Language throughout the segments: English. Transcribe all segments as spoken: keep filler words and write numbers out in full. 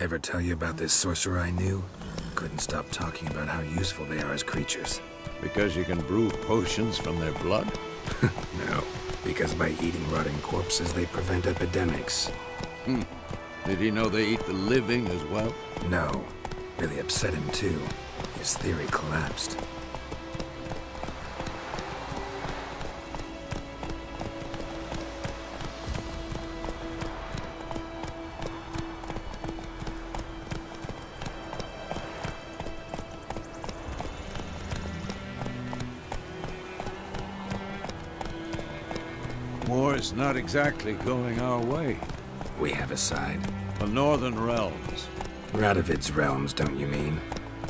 Ever tell you about this sorcerer I knew? Couldn't stop talking about how useful they are as creatures. Because you can brew potions from their blood? No, because by eating rotting corpses, they prevent epidemics. Hmm. Did he know they eat the living as well? No. Really upset him too. His theory collapsed. War is not exactly going our way. We have a side. The Northern Realms. Radovid's realms, don't you mean?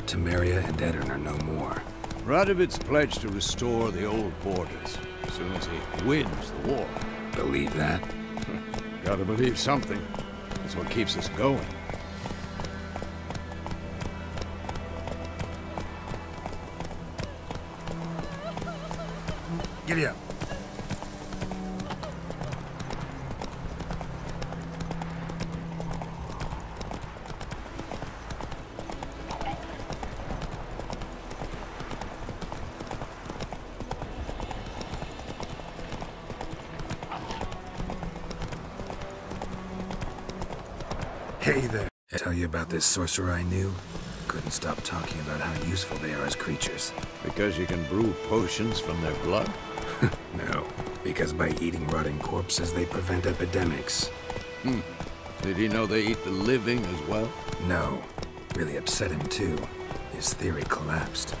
Temeria and Edirne are no more. Radovid's pledged to restore the old borders as soon as he wins the war. Believe that? Gotta believe something. That's what keeps us going. Giddy up. Hey there. I tell you about this sorcerer I knew? Couldn't stop talking about how useful they are as creatures. Because you can brew potions from their blood? No, because by eating rotting corpses, they prevent epidemics. Hmm. Did he know they eat the living as well? No. Really upset him too. His theory collapsed.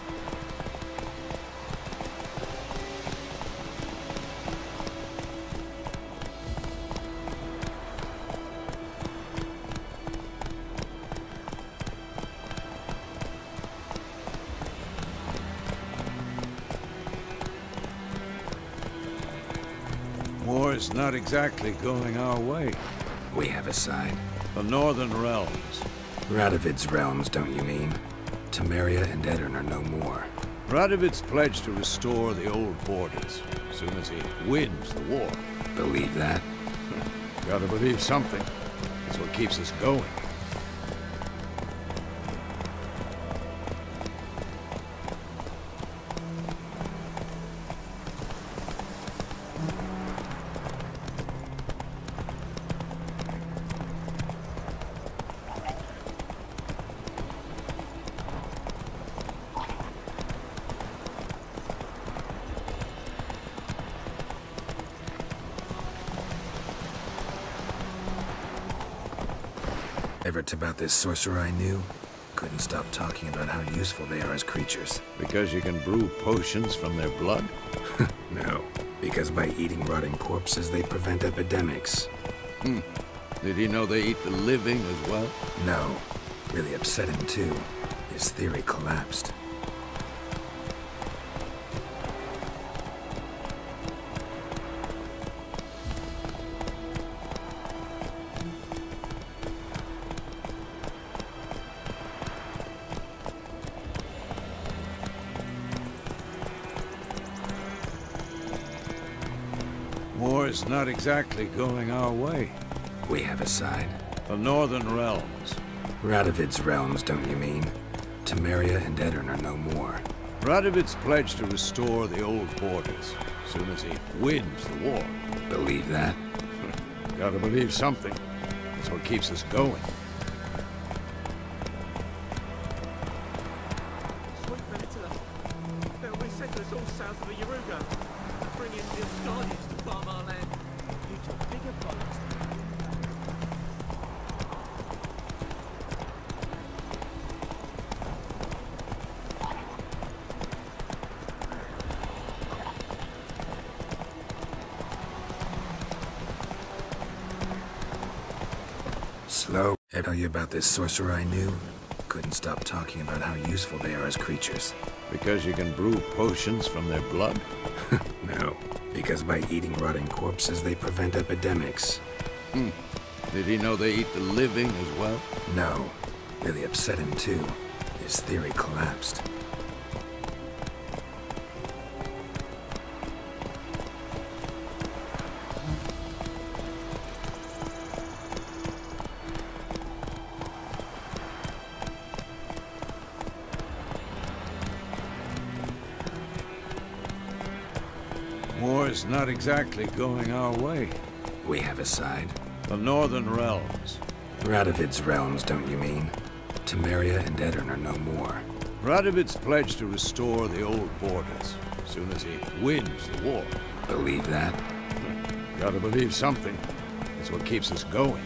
War is not exactly going our way. We have a side. The Northern Realms. Radovid's realms, don't you mean? Temeria and Edirne are no more. Radovid's pledged to restore the old borders as soon as he wins the war. Believe that? Gotta believe something. That's what keeps us going. Ever about this sorcerer I knew? Couldn't stop talking about how useful they are as creatures. Because you can brew potions from their blood? No, because by eating rotting corpses, they prevent epidemics. Hmm. Did he know they eat the living as well? No. Really upset him too. His theory collapsed. War is not exactly going our way. We have a side. The Northern Realms. Radovid's realms, don't you mean? Temeria and Edirne are no more. Radovid's pledged to restore the old borders as soon as he wins the war. Believe that? Gotta believe something. That's what keeps us going. Slow. I tell you about this sorcerer I knew? Couldn't stop talking about how useful they are as creatures. Because you can brew potions from their blood? No, because by eating rotting corpses, they prevent epidemics. Hmm. Did he know they eat the living as well? No. Really upset him too. His theory collapsed. is not exactly going our way. We have a side. The Northern Realms. Radovid's realms, don't you mean? Temeria and Edirne are no more. Radovid's pledged to restore the old borders as soon as he wins the war. Believe that? Gotta believe something. It's what keeps us going.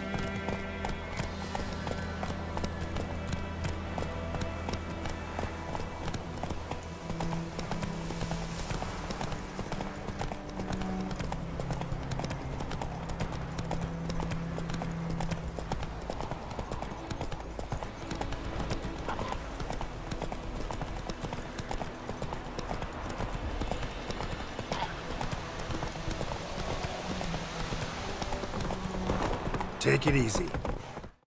Take it easy.